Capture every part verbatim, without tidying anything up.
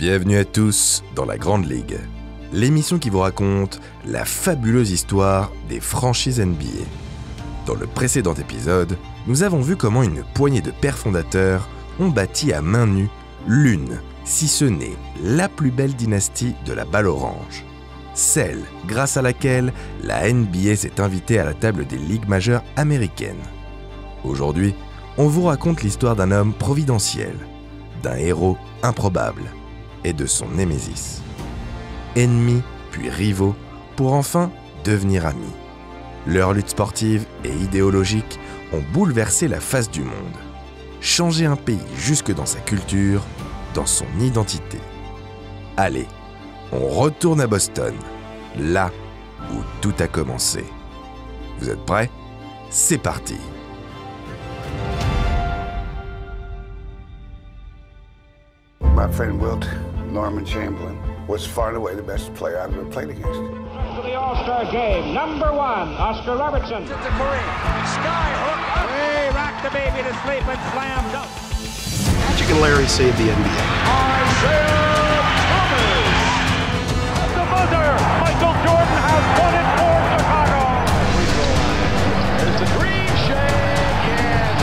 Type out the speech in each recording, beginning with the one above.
Bienvenue à tous dans la Grande Ligue, l'émission qui vous raconte la fabuleuse histoire des franchises N B A. Dans le précédent épisode, nous avons vu comment une poignée de pères fondateurs ont bâti à main nue l'une, si ce n'est la plus belle dynastie de la balle orange. Celle grâce à laquelle la N B A s'est invitée à la table des ligues majeures américaines. Aujourd'hui, on vous raconte l'histoire d'un homme providentiel, d'un héros improbable et de son némésis. Ennemis puis rivaux pour enfin devenir amis. Leurs luttes sportives et idéologiques ont bouleversé la face du monde, changé un pays jusque dans sa culture, dans son identité. Allez, on retourne à Boston, là où tout a commencé. Vous êtes prêts? C'est parti! My friend Wilt Norman Chamberlain was far and away the best player I've ever played against. For the All-Star game, number one, Oscar Robertson. Cédric Maxwell, skyhook up. Ray rocked the baby to sleep and slammed up. Magic and Larry saved the N B A. Isiah Thomas. At the buzzer, Michael Jordan has won it for Chicago. There's the three, shake, yes.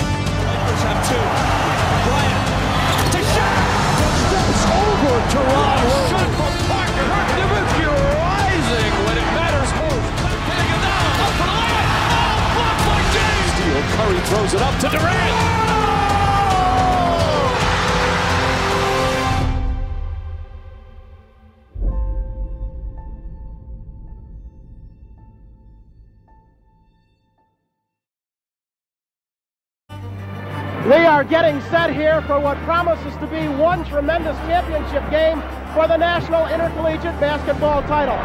Lakers have two. Over Toronto. Shot for Parker. Nowitzki rising when it matters most. Getting it down. Up for the layup. Oh, blocked by James. Steal. Curry throws it up to Durant. We are getting set here for what promises to be one tremendous championship game for the National Intercollegiate Basketball title.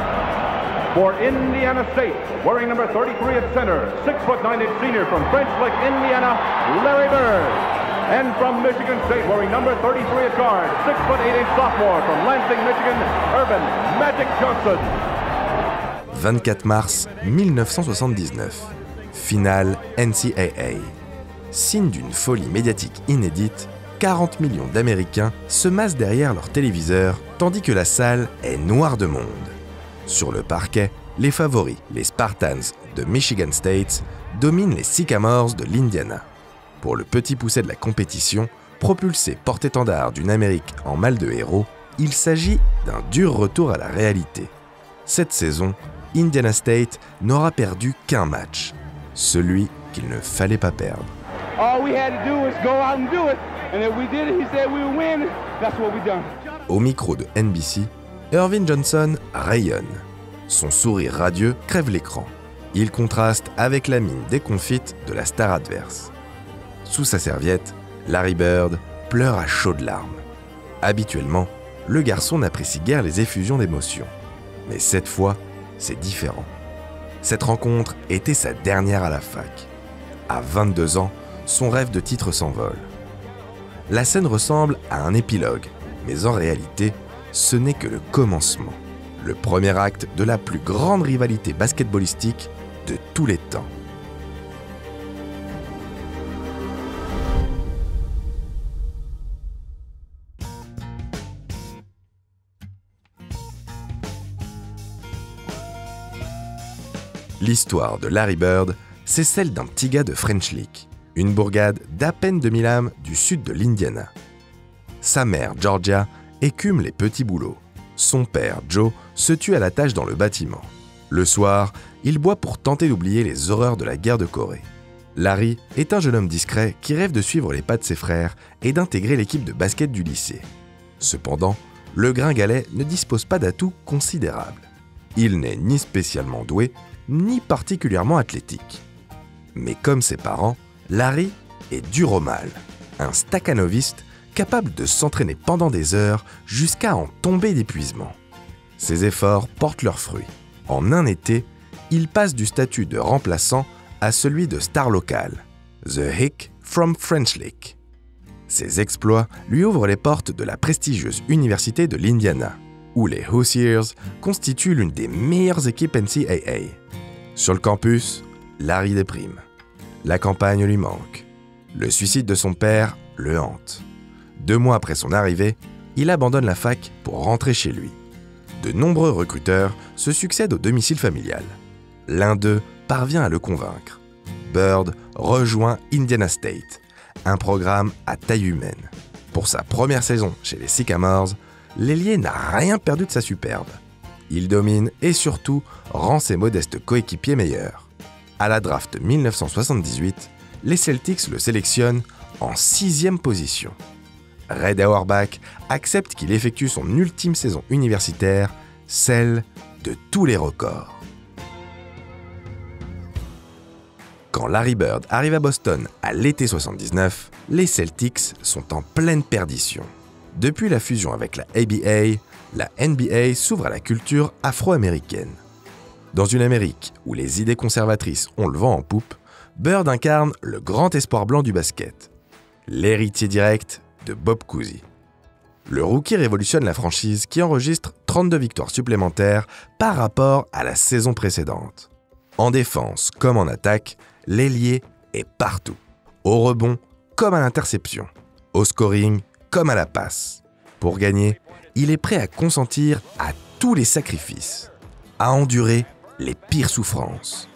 For Indiana State, wearing number thirty-three at center, six foot nine inch senior from French Lick, Indiana, Larry Bird. And from Michigan State, wearing number thirty-three at guard, six foot eight inch sophomore from Lansing, Michigan, Earvin Magic Johnson. vingt-quatre mars mille neuf cent soixante-dix-neuf, finale N C A A. Signe d'une folie médiatique inédite, quarante millions d'Américains se massent derrière leur téléviseur, tandis que la salle est noire de monde. Sur le parquet, les favoris, les Spartans de Michigan State, dominent les Sycamores de l'Indiana. Pour le petit poucet de la compétition, propulsé porte-étendard d'une Amérique en mal de héros, il s'agit d'un dur retour à la réalité. Cette saison, Indiana State n'aura perdu qu'un match, celui qu'il ne fallait pas perdre. Au micro de N B C, Earvin Johnson rayonne. Son sourire radieux crève l'écran. Il contraste avec la mine déconfite de la star adverse. Sous sa serviette, Larry Bird pleure à chaudes larmes. Habituellement, le garçon n'apprécie guère les effusions d'émotion. Mais cette fois, c'est différent. Cette rencontre était sa dernière à la fac. À vingt-deux ans, son rêve de titre s'envole. La scène ressemble à un épilogue, mais en réalité, ce n'est que le commencement, le premier acte de la plus grande rivalité basketballistique de tous les temps. L'histoire de Larry Bird, c'est celle d'un petit gars de French Lick, une bourgade d'à peine deux mille âmes du sud de l'Indiana. Sa mère, Georgia, écume les petits boulots. Son père, Joe, se tue à la tâche dans le bâtiment. Le soir, il boit pour tenter d'oublier les horreurs de la guerre de Corée. Larry est un jeune homme discret qui rêve de suivre les pas de ses frères et d'intégrer l'équipe de basket du lycée. Cependant, le gringalet ne dispose pas d'atouts considérables. Il n'est ni spécialement doué, ni particulièrement athlétique. Mais comme ses parents, Larry est dur au mal, un staccanoviste capable de s'entraîner pendant des heures jusqu'à en tomber d'épuisement. Ses efforts portent leurs fruits. En un été, il passe du statut de remplaçant à celui de star local, The Hick from French Lake. Ses exploits lui ouvrent les portes de la prestigieuse université de l'Indiana, où les Hoosiers constituent l'une des meilleures équipes N C A A. Sur le campus, Larry déprime. La campagne lui manque. Le suicide de son père le hante. Deux mois après son arrivée, il abandonne la fac pour rentrer chez lui. De nombreux recruteurs se succèdent au domicile familial. L'un d'eux parvient à le convaincre. Bird rejoint Indiana State, un programme à taille humaine. Pour sa première saison chez les Sycamores, l'ailier n'a rien perdu de sa superbe. Il domine et surtout rend ses modestes coéquipiers meilleurs. À la draft mille neuf cent soixante-dix-huit, les Celtics le sélectionnent en sixième position. Red Auerbach accepte qu'il effectue son ultime saison universitaire, celle de tous les records. Quand Larry Bird arrive à Boston à l'été soixante-dix-neuf, les Celtics sont en pleine perdition. Depuis la fusion avec la A B A, la N B A s'ouvre à la culture afro-américaine. Dans une Amérique où les idées conservatrices ont le vent en poupe, Bird incarne le grand espoir blanc du basket, l'héritier direct de Bob Cousy. Le rookie révolutionne la franchise qui enregistre trente-deux victoires supplémentaires par rapport à la saison précédente. En défense comme en attaque, l'ailier est partout, au rebond comme à l'interception, au scoring comme à la passe. Pour gagner, il est prêt à consentir à tous les sacrifices, à endurer les pires souffrances.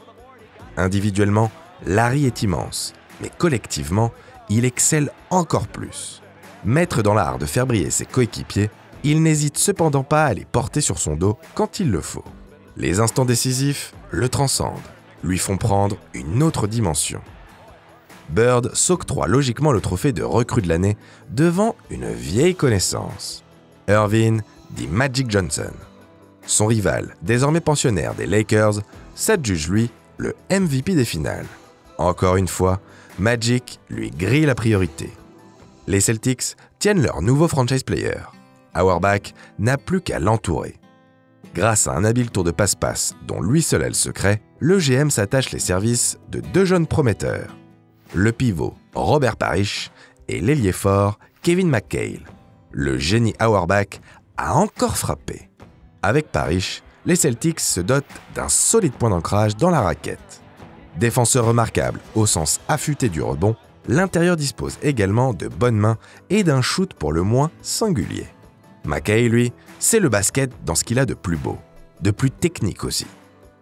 Individuellement, Larry est immense, mais collectivement, il excelle encore plus. Maître dans l'art de faire briller ses coéquipiers, il n'hésite cependant pas à les porter sur son dos quand il le faut. Les instants décisifs le transcendent, lui font prendre une autre dimension. Bird s'octroie logiquement le trophée de recrue de l'année devant une vieille connaissance, Earvin dit Magic Johnson. Son rival, désormais pensionnaire des Lakers, s'adjuge lui le M V P des finales. Encore une fois, Magic lui grille la priorité. Les Celtics tiennent leur nouveau franchise player. Auerbach n'a plus qu'à l'entourer. Grâce à un habile tour de passe-passe dont lui seul a le secret, le G M s'attache les services de deux jeunes prometteurs, le pivot Robert Parish et l'ailier fort Kevin McHale. Le génie Auerbach a encore frappé. Avec Parrish, les Celtics se dotent d'un solide point d'ancrage dans la raquette. Défenseur remarquable au sens affûté du rebond, l'intérieur dispose également de bonnes mains et d'un shoot pour le moins singulier. McKay, lui, c'est le basket dans ce qu'il a de plus beau, de plus technique aussi.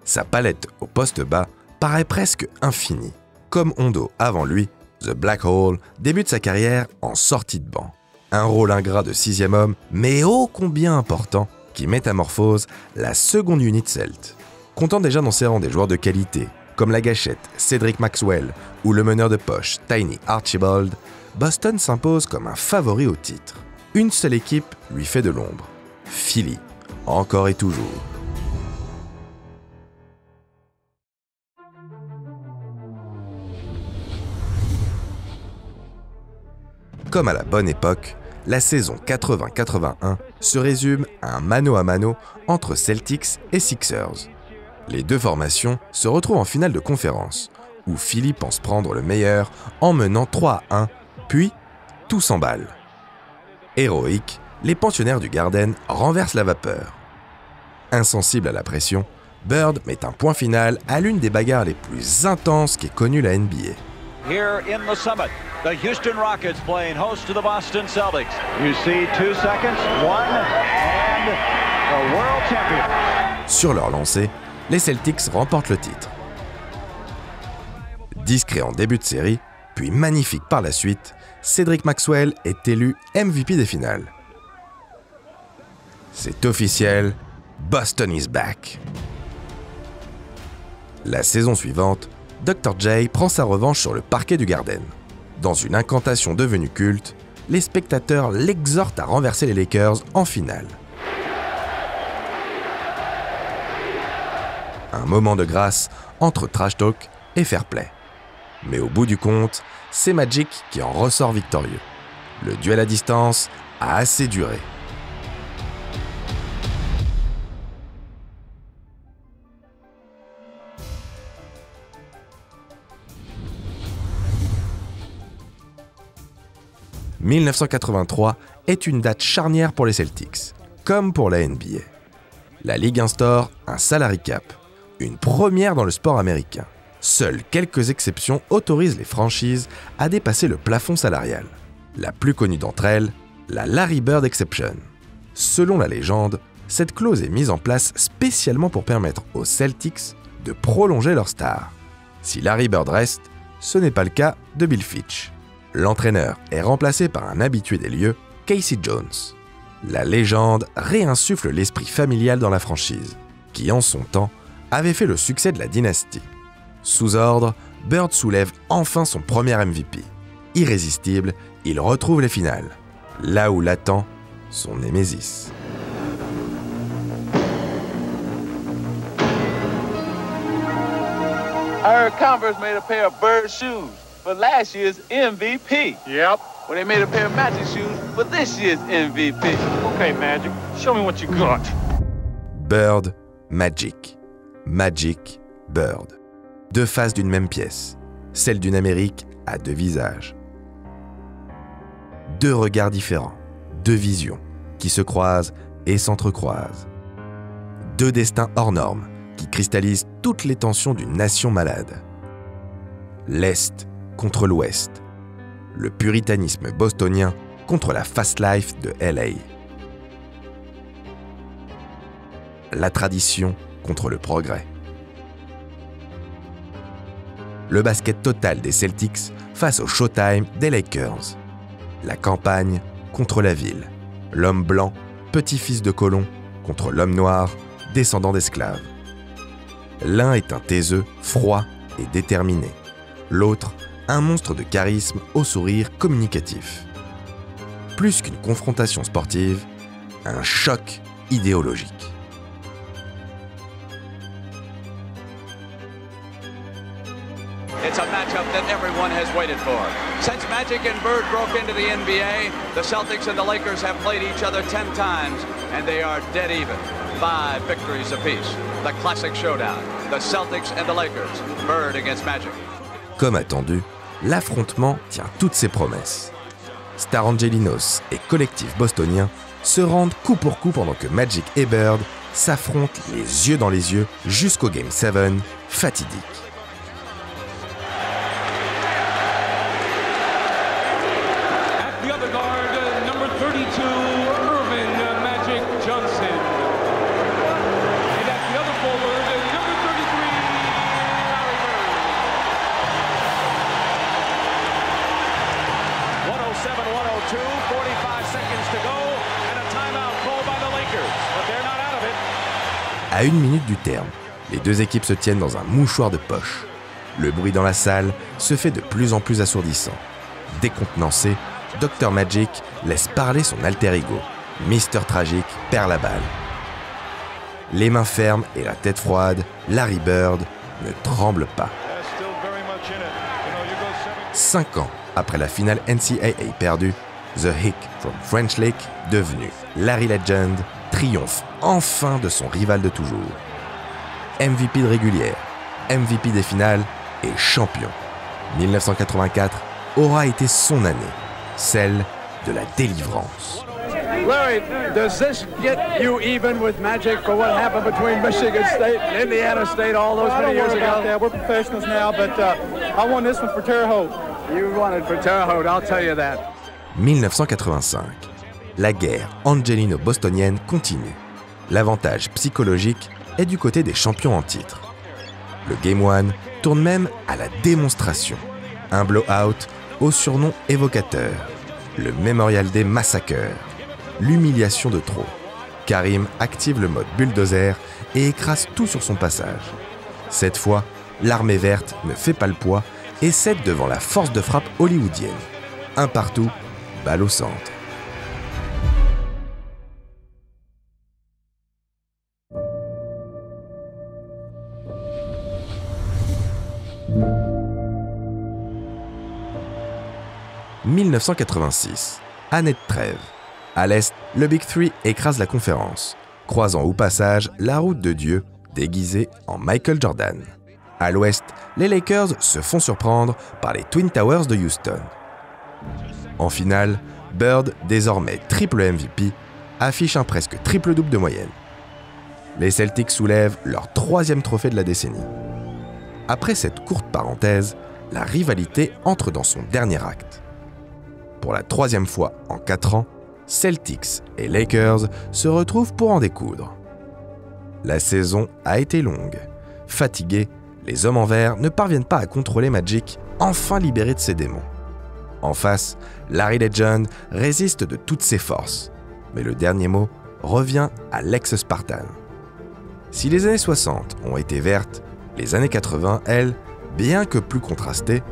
Sa palette au poste bas paraît presque infinie. Comme Hondo avant lui, The Black Hole débute sa carrière en sortie de banc. Un rôle ingrat de sixième homme, mais ô combien important, qui métamorphose la seconde unité Celt. Comptant déjà dans ses rangs des joueurs de qualité, comme la gâchette Cédric Maxwell ou le meneur de poche Tiny Archibald, Boston s'impose comme un favori au titre. Une seule équipe lui fait de l'ombre, Philly, encore et toujours. Comme à la bonne époque, la saison quatre-vingt quatre-vingt-un se résume à un mano à mano entre Celtics et Sixers. Les deux formations se retrouvent en finale de conférence, où Philly pense prendre le meilleur en menant trois à un, puis tout s'emballe. Héroïques, les pensionnaires du Garden renversent la vapeur. Insensible à la pression, Bird met un point final à l'une des bagarres les plus intenses qu'ait connue la N B A. Here in the summit, the Houston Rockets playing host to the Boston Celtics. You see two seconds, one, and the world champion. Sur leur lancée, les Celtics remportent le titre. Discret en début de série, puis magnifique par la suite, Cédric Maxwell est élu M V P des finales. C'est officiel, Boston is back. La saison suivante, docteur J prend sa revanche sur le parquet du Garden. Dans une incantation devenue culte, les spectateurs l'exhortent à renverser les Lakers en finale. Un moment de grâce entre trash talk et fair play. Mais au bout du compte, c'est Magic qui en ressort victorieux. Le duel à distance a assez duré. mille neuf cent quatre-vingt-trois est une date charnière pour les Celtics, comme pour la N B A. La Ligue instaure un salary cap, une première dans le sport américain. Seules quelques exceptions autorisent les franchises à dépasser le plafond salarial. La plus connue d'entre elles, la Larry Bird Exception. Selon la légende, cette clause est mise en place spécialement pour permettre aux Celtics de prolonger leur star. Si Larry Bird reste, ce n'est pas le cas de Bill Fitch. L'entraîneur est remplacé par un habitué des lieux, Casey Jones. La légende réinsuffle l'esprit familial dans la franchise, qui en son temps avait fait le succès de la dynastie. Sous ordre, Bird soulève enfin son premier M V P. Irrésistible, il retrouve les finales, là où l'attend son némésis. I heard Converse made a pair of Bird shoes for last year's M V P. Yep. Well, they made a pair of Magic shoes for this year's M V P. Okay, Magic, show me what you got. Bird, Magic. Magic, Bird. Deux faces d'une même pièce, celle d'une Amérique à deux visages. Deux regards différents, deux visions qui se croisent et s'entrecroisent. Deux destins hors normes qui cristallisent toutes les tensions d'une nation malade. L'Est contre l'Ouest, le puritanisme bostonien contre la fast life de L A. La tradition contre le progrès. Le basket total des Celtics face au showtime des Lakers. La campagne contre la ville. L'homme blanc, petit-fils de colon, contre l'homme noir, descendant d'esclaves. L'un est un taiseux, froid et déterminé. L'autre, un monstre de charisme au sourire communicatif. Plus qu'une confrontation sportive, un choc idéologique. It's a matchup that everyone has waited for. Since Magic and Bird broke into the N B A, the Celtics and the Lakers have played each other ten times, and they are dead even. Five victories apiece. The classic showdown. The Celtics and the Lakers. Bird against Magic. Comme attendu, l'affrontement tient toutes ses promesses. Star Angelinos et collectif bostonien se rendent coup pour coup pendant que Magic et Bird s'affrontent les yeux dans les yeux jusqu'au Game sept, fatidique. At the other guard, number thirty-two, Earvin Magic Johnson. And at the other forward, number thirty-three, Larry Bird. one oh seven one oh two, forty-five seconds to go, and a timeout called by the Lakers, but they're not out of it. À une minute du terme, les deux équipes se tiennent dans un mouchoir de poche. Le bruit dans la salle se fait de plus en plus assourdissant. Décontenancé, docteur Magic laisse parler son alter ego. Mister Tragique perd la balle. Les mains fermes et la tête froide, Larry Bird ne tremble pas. Cinq ans après la finale N C A A perdue, The Hick from French Lake, devenu Larry Legend, triomphe enfin de son rival de toujours. M V P de régulière, M V P des finales et champion. mille neuf cent quatre-vingt-quatre aura été son année, celle de la délivrance. Larry, does this get you even with Magic for what happened between Michigan State and Indiana State all those many years ago? Yeah, we're professionals now, but uh, I won this one for Terre Haute. You won it for Terre Haute, I'll tell you that. mille neuf cent quatre-vingt-cinq. La guerre angelino-bostonienne continue. L'avantage psychologique est du côté des champions en titre. Le Game un tourne même à la démonstration, un blowout au surnom évocateur, le Memorial Day Massacre, l'humiliation de trop. Karim active le mode bulldozer et écrase tout sur son passage. Cette fois, l'armée verte ne fait pas le poids et cède devant la force de frappe hollywoodienne. Un partout, balle au centre. mille neuf cent quatre-vingt-six, année de trêve. À l'Est, le Big Three écrase la conférence, croisant au passage la route de Dieu, déguisée en Michael Jordan. À l'Ouest, les Lakers se font surprendre par les Twin Towers de Houston. En finale, Bird, désormais triple M V P, affiche un presque triple-double de moyenne. Les Celtics soulèvent leur troisième trophée de la décennie. Après cette courte parenthèse, la rivalité entre dans son dernier acte. Pour la troisième fois en quatre ans, Celtics et Lakers se retrouvent pour en découdre. La saison a été longue. Fatigués, les hommes en vert ne parviennent pas à contrôler Magic, enfin libéré de ses démons. En face, Larry Legend résiste de toutes ses forces, mais le dernier mot revient à l'ex-Spartan. Si les années soixante ont été vertes, les années quatre-vingts, elles, bien que plus contrastées,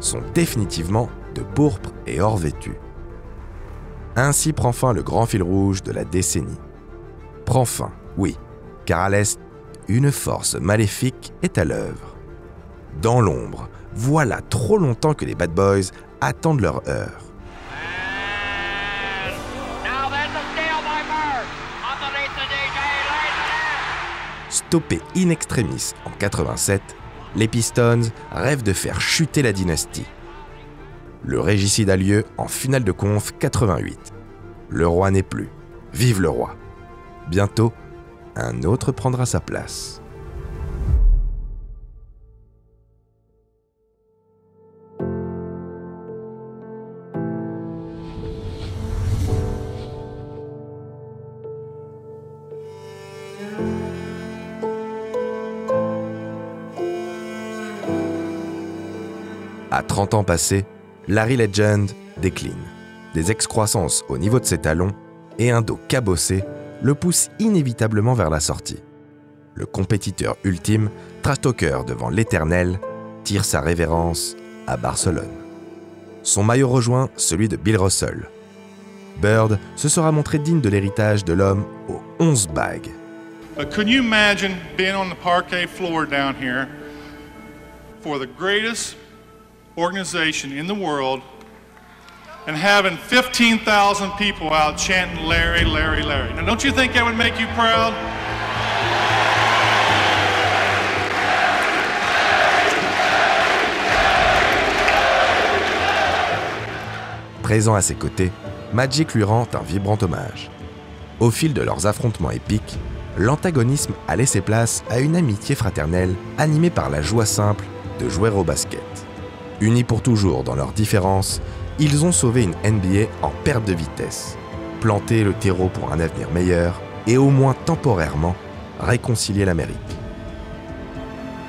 sont définitivement de pourpre et or vêtues. Ainsi prend fin le grand fil rouge de la décennie. Prend fin, oui, car à l'Est, une force maléfique est à l'œuvre. Dans l'ombre, voilà trop longtemps que les bad boys attendent leur heure. Stoppés in extremis en quatre-vingt-sept, les Pistons rêvent de faire chuter la dynastie. Le régicide a lieu en finale de conf quatre-vingt-huit. Le roi n'est plus. Vive le roi! Bientôt, un autre prendra sa place. À trente ans passés, Larry Legend décline. Des excroissances au niveau de ses talons et un dos cabossé le poussent inévitablement vers la sortie. Le compétiteur ultime, trash talker devant l'éternel, tire sa révérence à Barcelone. Son maillot rejoint celui de Bill Russell. Bird se sera montré digne de l'héritage de l'homme aux onze bagues. Uh, can you imagine being on the parquet floor down here for the greatest organization in the world and having fifteen thousand people out chanting Larry, Larry, Larry. Now don't you think that would make you proud? Présent à ses côtés, Magic lui rend un vibrant hommage. Au fil de leurs affrontements épiques, l'antagonisme a laissé place à une amitié fraternelle animée par la joie simple de jouer au basket. Unis pour toujours dans leurs différences, ils ont sauvé une N B A en perte de vitesse, planté le terreau pour un avenir meilleur et au moins temporairement réconcilié l'Amérique.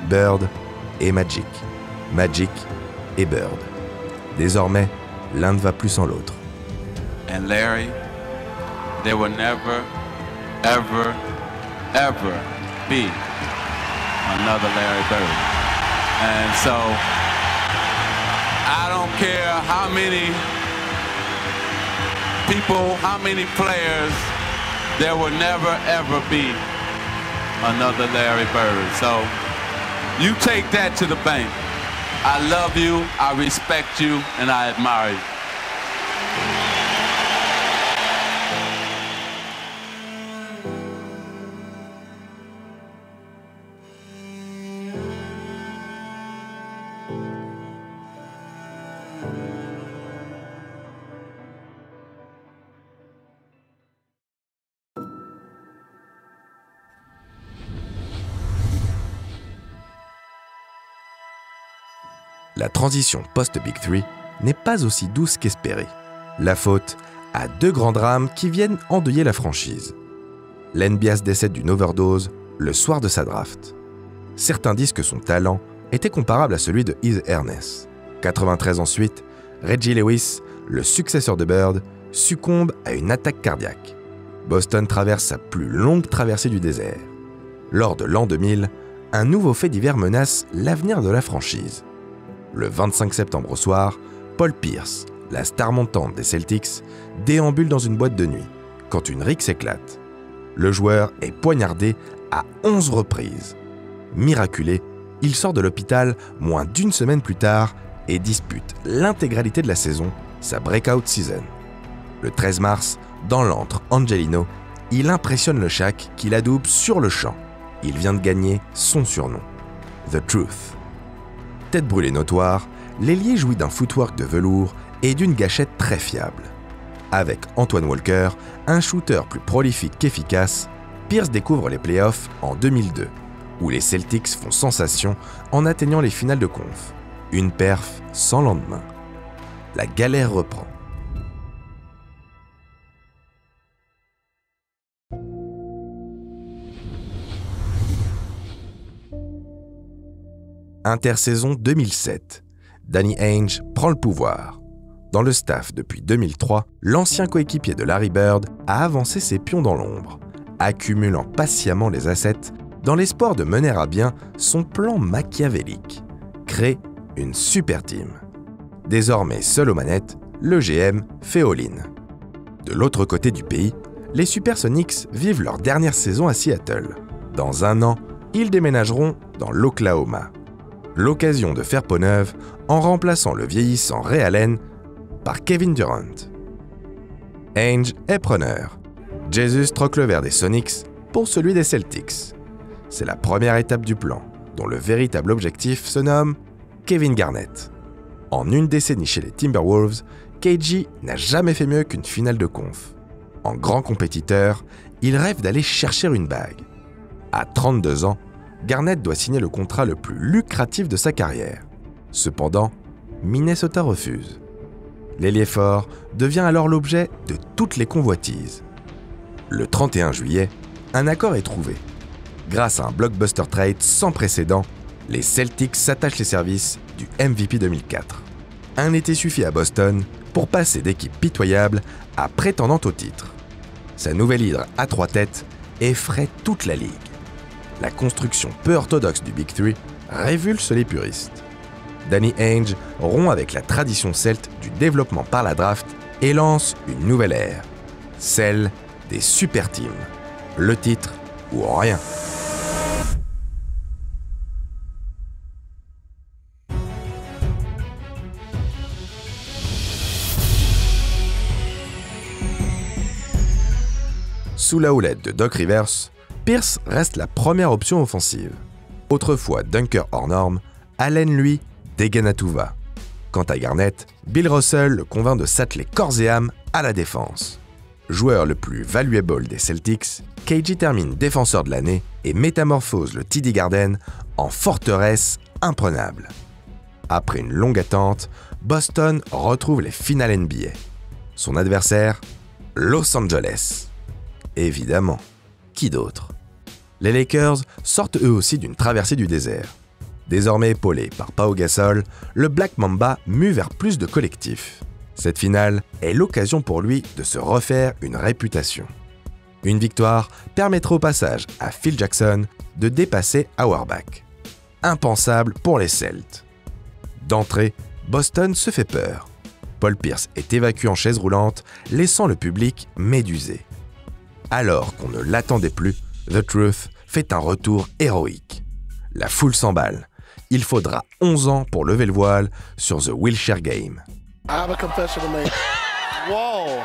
Bird et Magic, Magic et Bird. Désormais, l'un ne va plus sans l'autre. And Larry, they will never, ever, ever be another Larry Bird. And so I don't care how many people, how many players, there will never ever be another Larry Bird. So you take that to the bank. I love you, I respect you, and I admire you. La transition post-Big Three n'est pas aussi douce qu'espérée. La faute à deux grands drames qui viennent endeuiller la franchise. L'N B A décède d'une overdose le soir de sa draft. Certains disent que son talent était comparable à celui de Heath Ernest. quatre-vingt-treize ensuite, Reggie Lewis, le successeur de Bird, succombe à une attaque cardiaque. Boston traverse sa plus longue traversée du désert. Lors de l'an deux mille, un nouveau fait divers menace l'avenir de la franchise. Le vingt-cinq septembre au soir, Paul Pierce, la star montante des Celtics, déambule dans une boîte de nuit, quand une rixe éclate. Le joueur est poignardé à onze reprises. Miraculé, il sort de l'hôpital moins d'une semaine plus tard et dispute l'intégralité de la saison, sa breakout season. Le treize mars, dans l'antre Angelino, il impressionne le Shaq qu'il adoube sur le champ. Il vient de gagner son surnom, The Truth. Tête brûlée notoire, l'ailier jouit d'un footwork de velours et d'une gâchette très fiable. Avec Antoine Walker, un shooter plus prolifique qu'efficace, Pierce découvre les playoffs en deux mille deux, où les Celtics font sensation en atteignant les finales de conf. Une perf sans lendemain. La galère reprend. Intersaison deux mille sept, Danny Ainge prend le pouvoir. Dans le staff depuis deux mille trois, l'ancien coéquipier de Larry Bird a avancé ses pions dans l'ombre, accumulant patiemment les assets dans l'espoir de mener à bien son plan machiavélique, créer une super team. Désormais seul aux manettes, le G M fait all-in. De l'autre côté du pays, les Supersonics vivent leur dernière saison à Seattle. Dans un an, ils déménageront dans l'Oklahoma. L'occasion de faire peau neuve en remplaçant le vieillissant Ray Allen par Kevin Durant. Ainge est preneur. Jesus troque le vert des Sonics pour celui des Celtics. C'est la première étape du plan, dont le véritable objectif se nomme Kevin Garnett. En une décennie chez les Timberwolves, K G n'a jamais fait mieux qu'une finale de conf. En grand compétiteur, il rêve d'aller chercher une bague. À trente-deux ans, Garnett doit signer le contrat le plus lucratif de sa carrière. Cependant, Minnesota refuse. L'ailier fort devient alors l'objet de toutes les convoitises. Le trente et un juillet, un accord est trouvé. Grâce à un blockbuster trade sans précédent, les Celtics s'attachent les services du M V P deux mille quatre. Un été suffit à Boston pour passer d'équipe pitoyable à prétendante au titre. Sa nouvelle hydre à trois têtes effraie toute la ligue. La construction peu orthodoxe du Big Three révulse les puristes. Danny Ainge rompt avec la tradition celte du développement par la draft et lance une nouvelle ère, celle des super teams, le titre ou rien. Sous la houlette de Doc Rivers, Pierce reste la première option offensive. Autrefois dunker hors norme, Allen, lui, dégaine à tout va. Quant à Garnett, Bill Russell le convainc de s'atteler corps et âme à la défense. Joueur le plus valuable des Celtics, K G termine défenseur de l'année et métamorphose le T D Garden en forteresse imprenable. Après une longue attente, Boston retrouve les finales N B A. Son adversaire, Los Angeles. Évidemment, qui d'autre? Les Lakers sortent eux aussi d'une traversée du désert. Désormais épaulés par Pau Gasol, le Black Mamba mue vers plus de collectifs. Cette finale est l'occasion pour lui de se refaire une réputation. Une victoire permettra au passage à Phil Jackson de dépasser Auerbach. Impensable pour les Celts. D'entrée, Boston se fait peur. Paul Pierce est évacué en chaise roulante, laissant le public médusé. Alors qu'on ne l'attendait plus, The Truth fait un retour héroïque. La foule s'emballe. Il faudra onze ans pour lever le voile sur The Wheelchair Game. I have a confession to make. Whoa!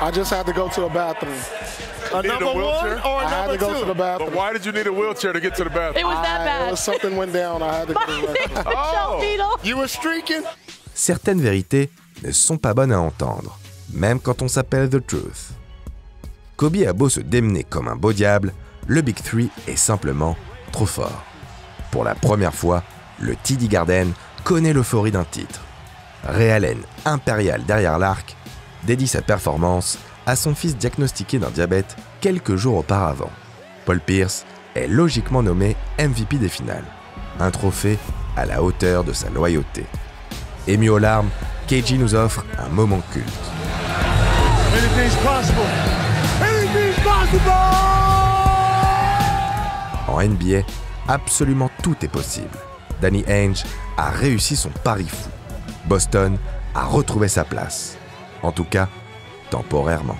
I just had to go to the bathroom. A number one or a number two? I had to go to the bathroom. But why did you need a wheelchair to get to the bathroom? It was that bad. I, it was something went down. I had to go to the bathroom. Oh! You were streaking? Certaines vérités ne sont pas bonnes à entendre, même quand on s'appelle The Truth. Kobe a beau se démener comme un beau diable, le Big Three est simplement trop fort. Pour la première fois, le T D Garden connaît l'euphorie d'un titre. Ray Allen, impérial derrière l'arc, dédie sa performance à son fils diagnostiqué d'un diabète quelques jours auparavant. Paul Pierce est logiquement nommé M V P des finales, un trophée à la hauteur de sa loyauté. Ému aux larmes, K G nous offre un moment culte. En N B A, absolument tout est possible. Danny Ainge a réussi son pari fou. Boston a retrouvé sa place. En tout cas, temporairement.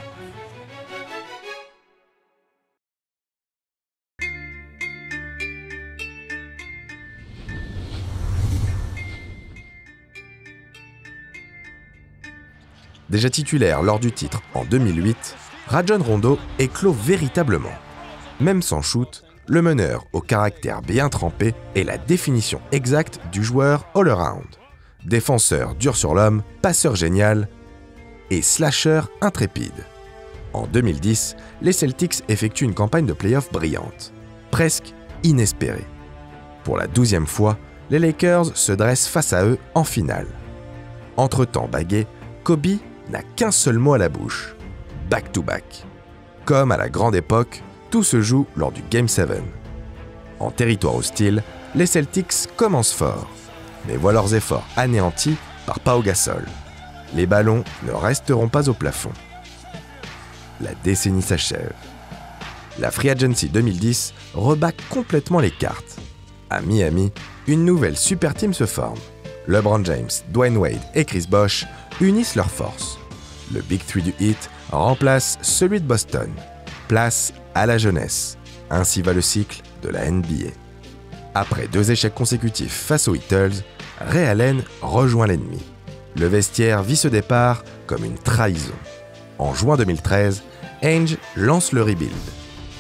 Déjà titulaire lors du titre en deux mille huit, Rajon Rondo éclot véritablement. Même sans shoot, le meneur au caractère bien trempé est la définition exacte du joueur all-around. Défenseur dur sur l'homme, passeur génial et slasher intrépide. En deux mille dix, les Celtics effectuent une campagne de play-off brillante, presque inespérée. Pour la douzième fois, les Lakers se dressent face à eux en finale. Entre-temps bagué, Kobe n'a qu'un seul mot à la bouche. Back-to-back. Comme à la grande époque, tout se joue lors du Game sept. En territoire hostile, les Celtics commencent fort, mais voient leurs efforts anéantis par Pau Gasol. Les ballons ne resteront pas au plafond. La décennie s'achève. La Free Agency deux mille dix rebat complètement les cartes. À Miami, une nouvelle super team se forme. LeBron James, Dwayne Wade et Chris Bosh unissent leurs forces. Le Big Three du Heat remplace celui de Boston. Place à la jeunesse. Ainsi va le cycle de la N B A. Après deux échecs consécutifs face aux Heatles, Ray Allen rejoint l'ennemi. Le vestiaire vit ce départ comme une trahison. En juin deux mille treize, Ainge lance le rebuild.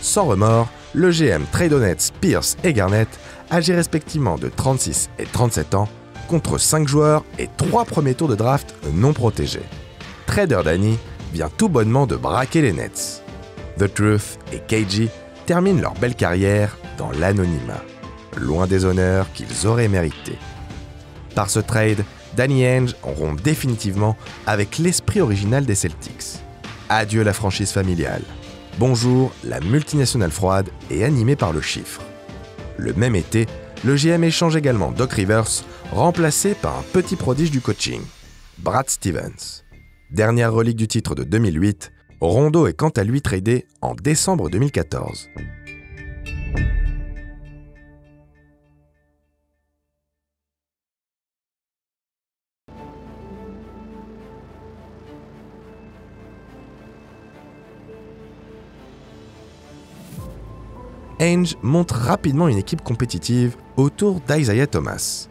Sans remords, le G M trade honnête Pierce et Garnett, âgés respectivement de trente-six et trente-sept ans, contre cinq joueurs et trois premiers tours de draft non protégés. Trader Danny vient tout bonnement de braquer les Nets. The Truth et K G terminent leur belle carrière dans l'anonymat, loin des honneurs qu'ils auraient mérités. Par ce trade, Danny Ainge en rompt définitivement avec l'esprit original des Celtics. Adieu la franchise familiale. Bonjour la multinationale froide et animée par le chiffre. Le même été, le G M échange également Doc Rivers, remplacé par un petit prodige du coaching, Brad Stevens. Dernière relique du titre de deux mille huit, Rondo est quant à lui tradé en décembre deux mille quatorze. Ainge monte rapidement une équipe compétitive autour d'Isiah Thomas.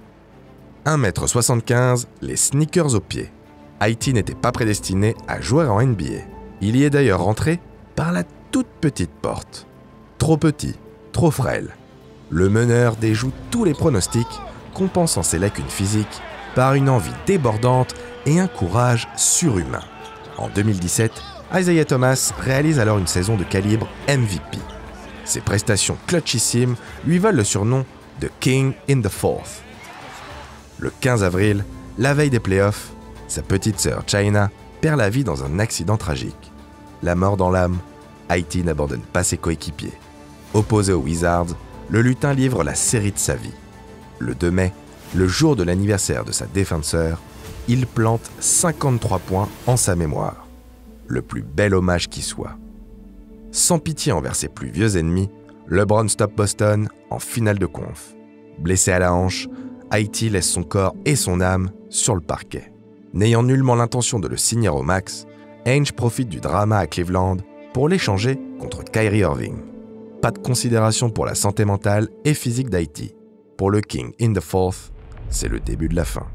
un mètre soixante-quinze, les sneakers aux pieds. Haïti n'était pas prédestiné à jouer en N B A. Il y est d'ailleurs rentré par la toute petite porte. Trop petit, trop frêle. Le meneur déjoue tous les pronostics, compensant ses lacunes physiques par une envie débordante et un courage surhumain. En deux mille dix-sept, Isiah Thomas réalise alors une saison de calibre M V P. Ses prestations clutchissimes lui valent le surnom de « King in the Fourth ». Le quinze avril, la veille des playoffs, sa petite sœur China perd la vie dans un accident tragique. La mort dans l'âme, Haïti n'abandonne pas ses coéquipiers. Opposé aux Wizards, le lutin livre la série de sa vie. Le deux mai, le jour de l'anniversaire de sa défenseur, il plante cinquante-trois points en sa mémoire. Le plus bel hommage qui soit. Sans pitié envers ses plus vieux ennemis, LeBron stoppe Boston en finale de conf. Blessé à la hanche, Haïti laisse son corps et son âme sur le parquet. N'ayant nullement l'intention de le signer au max, Ainge profite du drama à Cleveland pour l'échanger contre Kyrie Irving. Pas de considération pour la santé mentale et physique d'Haïti. Pour le King in the Fourth, c'est le début de la fin.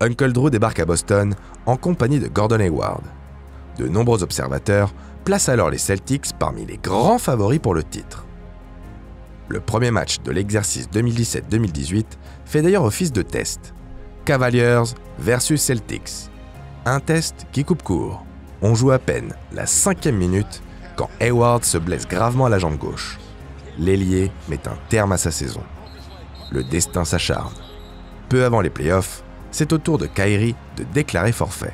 Uncle Drew débarque à Boston en compagnie de Gordon Hayward. De nombreux observateurs placent alors les Celtics parmi les grands favoris pour le titre. Le premier match de l'exercice deux mille dix-sept deux mille dix-huit fait d'ailleurs office de test. Cavaliers versus Celtics. Un test qui coupe court. On joue à peine la cinquième minute quand Hayward se blesse gravement à la jambe gauche. L'ailier met un terme à sa saison. Le destin s'acharne. Peu avant les playoffs, c'est au tour de Kyrie de déclarer forfait.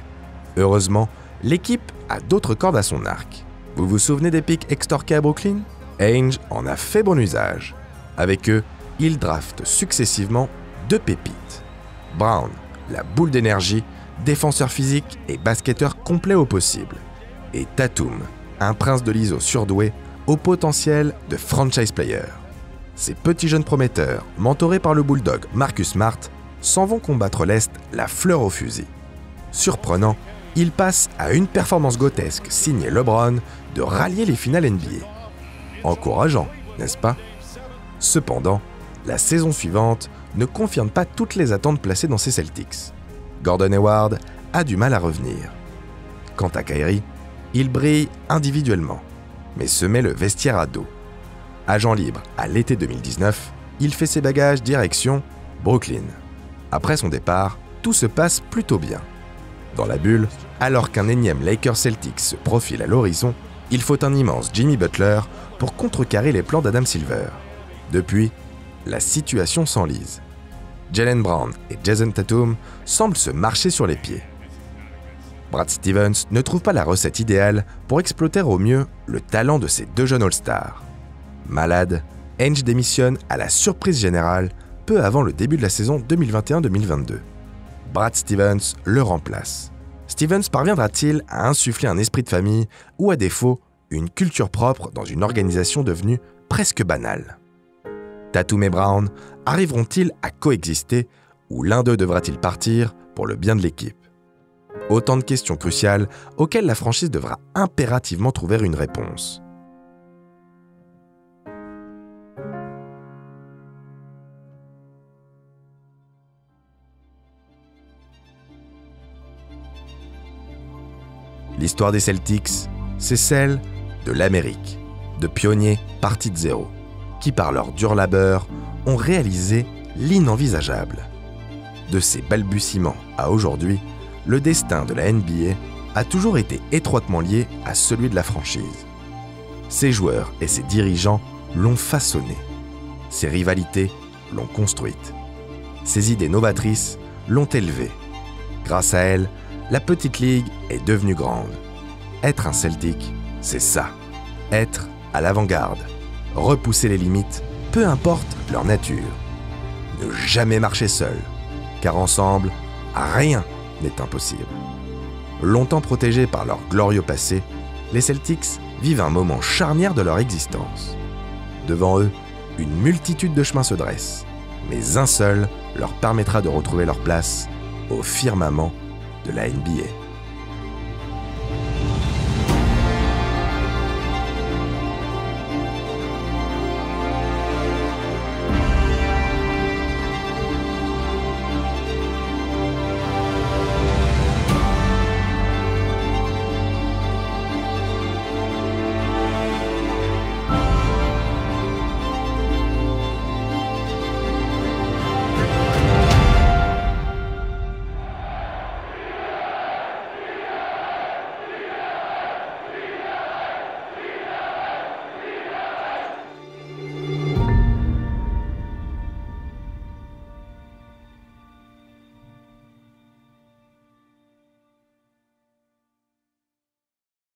Heureusement, l'équipe a d'autres cordes à son arc. Vous vous souvenez des pics extorqués à Brooklyn? Ainge en a fait bon usage. Avec eux, il drafte successivement deux pépites. Brown, la boule d'énergie, défenseur physique et basketteur complet au possible. Et Tatum, un prince de l'I S O surdoué au potentiel de franchise player. Ces petits jeunes prometteurs, mentorés par le bulldog Marcus Smart, s'en vont combattre l'Est la fleur au fusil. Surprenant, il passe à une performance grotesque signée LeBron de rallier les finales N B A. Encourageant, n'est-ce pas? Cependant, la saison suivante ne confirme pas toutes les attentes placées dans ces Celtics. Gordon Hayward a du mal à revenir. Quant à Kyrie, il brille individuellement, mais se met le vestiaire à dos. Agent libre à l'été deux mille dix-neuf, il fait ses bagages direction Brooklyn. Après son départ, tout se passe plutôt bien. Dans la bulle, alors qu'un énième Lakers Celtics se profile à l'horizon, il faut un immense Jimmy Butler pour contrecarrer les plans d'Adam Silver. Depuis, la situation s'enlise. Jaylen Brown et Jason Tatum semblent se marcher sur les pieds. Brad Stevens ne trouve pas la recette idéale pour exploiter au mieux le talent de ces deux jeunes All-Stars. Malade, Ainge démissionne à la surprise générale peu avant le début de la saison deux mille vingt et un deux mille vingt-deux. Brad Stevens le remplace. Stevens parviendra-t-il à insuffler un esprit de famille ou à défaut une culture propre dans une organisation devenue presque banale? Tatum et Brown arriveront-ils à coexister ou l'un d'eux devra-t-il partir pour le bien de l'équipe? Autant de questions cruciales auxquelles la franchise devra impérativement trouver une réponse. L'histoire des Celtics, c'est celle de l'Amérique, de pionniers partis de zéro, qui par leur dur labeur ont réalisé l'inenvisageable. De ces balbutiements à aujourd'hui, le destin de la N B A a toujours été étroitement lié à celui de la franchise. Ses joueurs et ses dirigeants l'ont façonné, ses rivalités l'ont construite, ses idées novatrices l'ont élevée. Grâce à elles, la petite ligue est devenue grande. Être un Celtic, c'est ça. Être à l'avant-garde. Repousser les limites, peu importe leur nature. Ne jamais marcher seul, car ensemble, rien n'est impossible. Longtemps protégés par leur glorieux passé, les Celtics vivent un moment charnière de leur existence. Devant eux, une multitude de chemins se dresse, mais un seul leur permettra de retrouver leur place au firmament de la N B A.